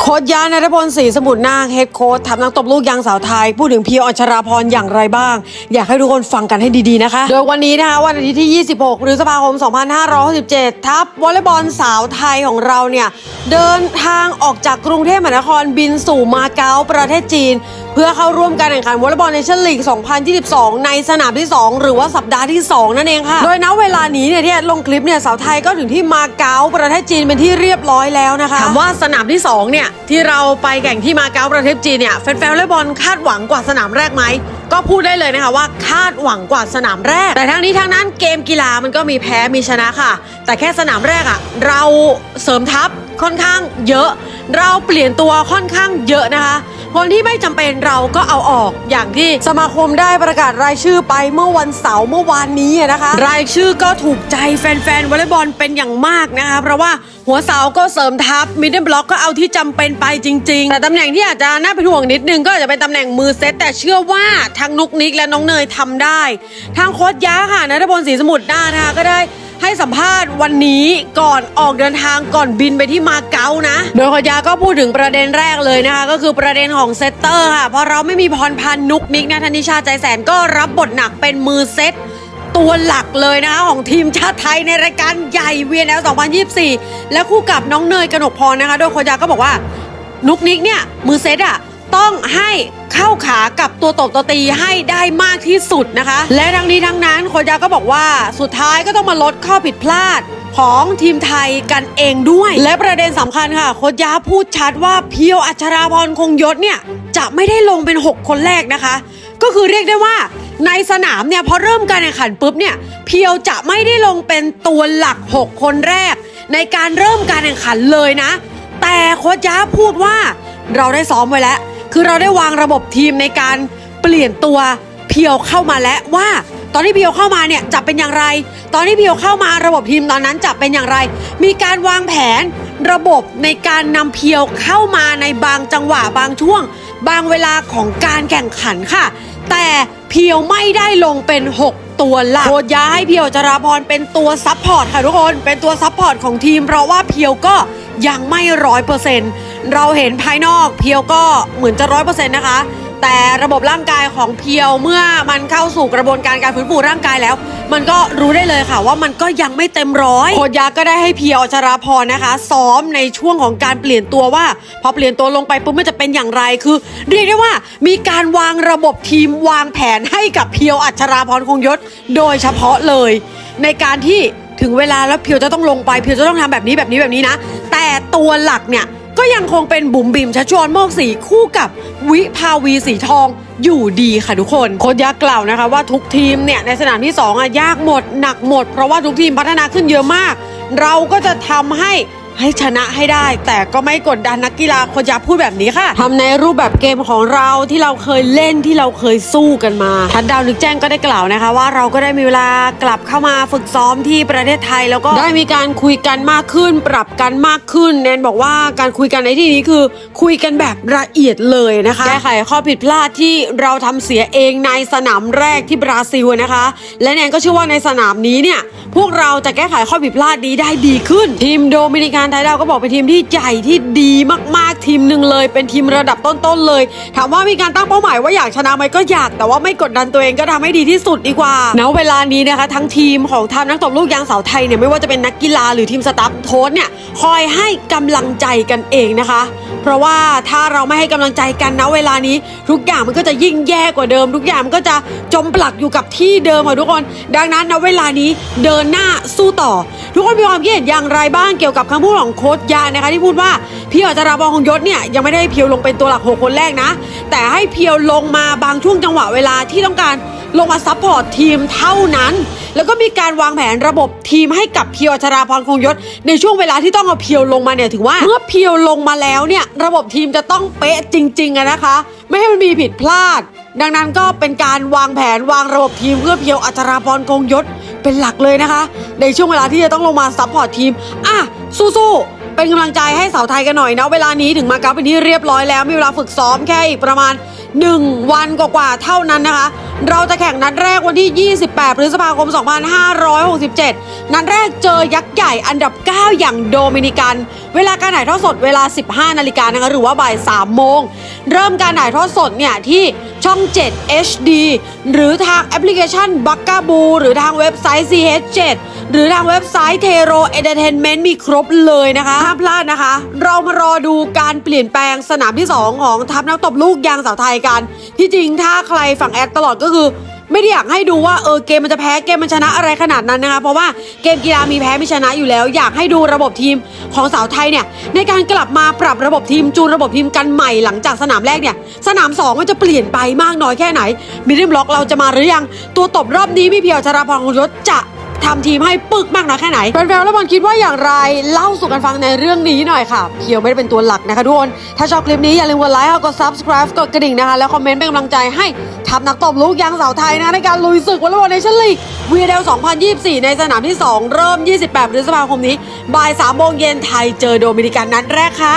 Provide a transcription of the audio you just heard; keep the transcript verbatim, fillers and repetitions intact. โค้ชยานัทพลศรีสมุทรนาคเฮดโค้ชทำนักตบลูกยางสาวไทยพูดถึงเพียวอัญชราพรอย่างไรบ้างอยากให้ทุกคนฟังกันให้ดีๆนะคะโดยวันนี้นะคะวันอาทิตย์ที่ยี่สิบหกพฤษภาคมสองพันห้าร้อยหกสิบเจ็ดทัพวอลเลย์บอลสาวไทยของเราเนี่ยเดินทางออกจากกรุงเทพมหานครบินสู่มาเก๊าประเทศจีนเพื่อเข้าร่วมการแข่งขันวอลเลย์บอลเนชั่นลีกสองพันยี่สิบสองในสนามที่สองหรือว่าสัปดาห์ที่สองนั่นเองค่ะโดยณเวลานี้เนี่ยที่ลงคลิปเนี่ยสาวไทยก็ถึงที่มาเก๊าประเทศจีนเป็นที่เรียบร้อยแล้วนะคะถามว่าสนามที่สองเนี่ยที่เราไปแข่งที่มาเก๊าประเทศจีนเนี่ยแฟนๆวอลเลย์บอลคาดหวังกว่าสนามแรกไหมก็พูดได้เลยนะคะว่าคาดหวังกว่าสนามแรกแต่ทั้งนี้ทั้งนั้นเกมกีฬามันก็มีแพ้มีชนะค่ะแต่แค่สนามแรกอะเราเสริมทัพค่อนข้างเยอะเราเปลี่ยนตัวค่อนข้างเยอะนะคะคนที่ไม่จำเป็นเราก็เอาออกอย่างที่สมาคมได้ประกาศรายชื่อไปเมื่อวันเสาร์เมื่อวานนี้นะคะรายชื่อก็ถูกใจแฟนๆวอลเลย์บอลเป็นอย่างมากนะคะเพราะว่าหัวเสาก็เสริมทัพมิดเดิลบล็อกก็เอาที่จำเป็นไปจริงๆแต่ตำแหน่งที่อาจจะน่าเป็นห่วงนิดนึงก็อาจจะเป็นตำแหน่งมือเซตแต่เชื่อว่าทั้งนุกนิกและน้องเนยทำได้ทางโค้ชย้าค่ะณัฐพลศรีสมุทรนาคนะคะก็ได้ให้สัมภาษณ์วันนี้ก่อนออกเดินทางก่อนบินไปที่มาเก๊านะโดยโค้ชยาก็พูดถึงประเด็นแรกเลยนะคะก็คือประเด็นของเซตเตอร์ค่ะเพราะเราไม่มีพรพันธ์นุกนิกนะธนิชาใจแสนก็รับบทหนักเป็นมือเซตตัวหลักเลยนะคะของทีมชาติไทยในรายการใหญ่ วี เอ็น แอล สองพันยี่สิบสี่และคู่กับน้องเนยกนกพรนะคะโดยโค้ชยาก็บอกว่านุกนิกเนี่ยมือเซตอะต้องให้เข้าขากับตัวตบตัวตีให้ได้มากที่สุดนะคะและทั้งนี้ทั้งนั้นโค้ชยาก็บอกว่าสุดท้ายก็ต้องมาลดข้อผิดพลาดของทีมไทยกันเองด้วยและประเด็นสำคัญค่ะโค้ชยาพูดชัดว่าเพียวอัญชราพรคงยศเนี่ยจะไม่ได้ลงเป็นหกคนแรกนะคะก็คือเรียกได้ว่าในสนามเนี่ยพอเริ่มการแข่งขันปุ๊บเนี่ยเพียวจะไม่ได้ลงเป็นตัวหลักหกคนแรกในการเริ่มการแข่งขันเลยนะแต่โค้ชยาพูดว่าเราได้ซ้อมไว้แล้วคือเราได้วางระบบทีมในการเปลี่ยนตัวเพียวเข้ามาแล้วว่าตอนที่เพียวเข้ามาเนี่ยจะเป็นอย่างไรตอนที่เพียวเข้ามาระบบทีมตอนนั้นจะเป็นอย่างไรมีการวางแผนระบบในการนำเพียวเข้ามาในบางจังหวะบางช่วงบางเวลาของการแข่งขันค่ะแต่เพียวไม่ได้ลงเป็นหกตัวหลักโค้ชย้ายเพียวอัญชราพรเป็นตัวซัพพอร์ตค่ะทุกคนเป็นตัวซัพพอร์ตของทีมเพราะว่าเพียวก็ยังไม่ร้อยเปอร์เซ็นต์เราเห็นภายนอกเพียวก็เหมือนจะร้อยเปอร์เซ็นต์นะคะแต่ระบบร่างกายของเพียวเมื่อมันเข้าสู่กระบวนการการฟื้นฟูร่างกายแล้วมันก็รู้ได้เลยค่ะว่ามันก็ยังไม่เต็มร้อยโค้ชยาก็ได้ให้เพียวอัญชราพรนะคะซ้อมในช่วงของการเปลี่ยนตัวว่าพอเปลี่ยนตัวลงไปปุ๊บมันจะเป็นอย่างไรคือเรียกได้ว่ามีการวางระบบทีมวางแผนให้กับเพียวอัญชราพรคงยศโดยเฉพาะเลยในการที่ถึงเวลาแล้วเพียวจะต้องลงไปเพียวจะต้องทำแบบนี้แบบนี้แบบนี้นะแต่ตัวหลักเนี่ยก็ยังคงเป็นบุ๋มบิ๋มชัชชวนโมกศรีคู่กับวิภาวีสีทองอยู่ดีค่ะทุกคนโค้ชยากล่าวนะคะว่าทุกทีมเนี่ยในสนามที่สองอ่ะยากหมดหนักหมดเพราะว่าทุกทีมพัฒนาขึ้นเยอะมากเราก็จะทำให้ให้ชนะให้ได้แต่ก็ไม่กดดันนักกีฬาโค้ชยาพูดแบบนี้ค่ะทำในรูปแบบเกมของเราที่เราเคยเล่นที่เราเคยสู้กันมาทัดดาวนึกแจ้งก็ได้กล่าวนะคะว่าเราก็ได้มีเวลากลับเข้ามาฝึกซ้อมที่ประเทศไทยแล้วก็ได้มีการคุยกันมากขึ้นปรับกันมากขึ้นแนนบอกว่าการคุยกันในที่นี้คือคุยกันแบบละเอียดเลยนะคะแก้ไขข้อผิดพลาดที่เราทำเสียเองในสนามแรกที่บราซิลนะคะและแนนก็เชื่อว่าในสนามนี้เนี่ยพวกเราจะแก้ไขข้อผิดพลาดนี้ได้ดีขึ้นทีมโดมินิกันไทยดาวก็บอกเป็นทีมที่ใหญ่ที่ดีมากๆทีมหนึ่งเลยเป็นทีมระดับต้นๆเลยถามว่ามีการตั้งเป้าหมายว่าอยากชนะไหมก็อยากแต่ว่าไม่กดดันตัวเองก็ทำให้ดีที่สุดดีกว่าณเวลานี้นะคะทั้งทีมของทัพนักตบลูกยางสาวไทยเนี่ยไม่ว่าจะเป็นนักกีฬาหรือทีมสตาฟโค้ชเนี่ยคอยให้กำลังใจกันเองนะคะเพราะว่าถ้าเราไม่ให้กำลังใจกันณเวลานี้ทุกอย่างมันก็จะยิ่งแย่กว่าเดิมทุกอย่างมันก็จะจมปลักอยู่กับที่เดิมค่ะทุกคนดังนั้นณเวลานี้เดินหน้าสู้ต่อทุกคนมีความคิดเห็นอย่างไรบ้างเกี่ยวกับคำพูดของโค้ชยานะคะที่พูดว่าเพียวอัญชราพรคงยศเนี่ยยังไม่ได้ให้เพียวลงเป็นตัวหลักหกคนแรกนะแต่ให้เพียวลงมาบางช่วงจังหวะเวลาที่ต้องการลงมาซัพพอร์ตทีมเท่านั้นแล้วก็มีการวางแผนระบบทีมให้กับเพียวอัญชราพรคงยศในช่วงเวลาที่ต้องเอาเพียวลงมาเนี่ยถือว่าเมื่อเพียวลงมาแล้วเนี่ยระบบทีมจะต้องเป๊ะจริงๆนะคะไม่ให้มันมีผิดพลาดดังนั้นก็เป็นการวางแผนวางระบบทีมเพื่อเพียวอัญชราพรคงยศเป็นหลักเลยนะคะในช่วงเวลาที่จะต้องลงมาซัพพอร์ตทีมอ่ะสู้ๆเป็นกำลังใจให้สาวไทยกันหน่อยนะเวลานี้ถึงมาเก๊าเป็นที่เรียบร้อยแล้วมีเวลาฝึกซ้อมแค่อีกประมาณหนึ่งวันกว่าๆเท่านั้นนะคะเราจะแข่งนัดแรกวันที่ แปดพฤษภาคมสองพันห้าร้อยหกสิบเจ็ด นัดแรกเจอยักษ์ใหญ่อันดับเก้าอย่างโดมินิกันเวลาการถ่ายทอดสดเวลา สิบห้านาฬิกานะคะหรือว่าบ่าย สามโมงเริ่มการถ่ายทอดสดเนี่ยที่ช่อง เจ็ด เอช ดี หรือทางแอปพลิเคชันบักกาบูหรือทางเว็บไซต์ ซี เอช เจ็ด หรือทางเว็บไซต์ Tero Entertainment มีครบเลยนะคะห้ามพลาดนะคะเรามารอดูการเปลี่ยนแปลงสนามที่สองของทัพนักตบลูกยางสาวไทยกันที่จริงถ้าใครฝั่งแอดตลอดก็คือไม่ได้อยากให้ดูว่าเออเกมมันจะแพ้เกมมันชนะอะไรขนาดนั้นนะคะเพราะว่าเกมกีฬามีแพ้มีชนะอยู่แล้วอยากให้ดูระบบทีมของสาวไทยเนี่ยในการกลับมาปรับระบบทีมจูนระบบทีมกันใหม่หลังจากสนามแรกเนี่ยสนามสองมันจะเปลี่ยนไปมากน้อยแค่ไหนมิดเดิลบล็อกเราจะมาหรือยังตัวตบรอบนี้พี่เพียวชราพรคงยศจะทำทีมให้ปึกมากนะแค่ไหนแฟนๆแล้วบอลคิดว่าอย่างไรเล่าสู่กันฟังในเรื่องนี้หน่อยค่ะเพียวไม่ได้เป็นตัวหลักนะคะทุกคนถ้าชอบคลิปนี้อย่าลืมกดไลค์กด ซับสไครบ์ กดกระดิ่งนะคะแล้วคอมเมนต์เป็นกำลังใจให้ทัพนักตบลูกยางสาวไทยนะในการลุยศึกวอลเลย์บอลเนชั่นลีก วี เอ็น แอล สองพันยี่สิบสี่ในสนามที่สองเริ่มยี่สิบแปดพฤษภาคมนี้บ่ายสามโมงเย็นไทยเจอโดมินิกันนัดแรกค่ะ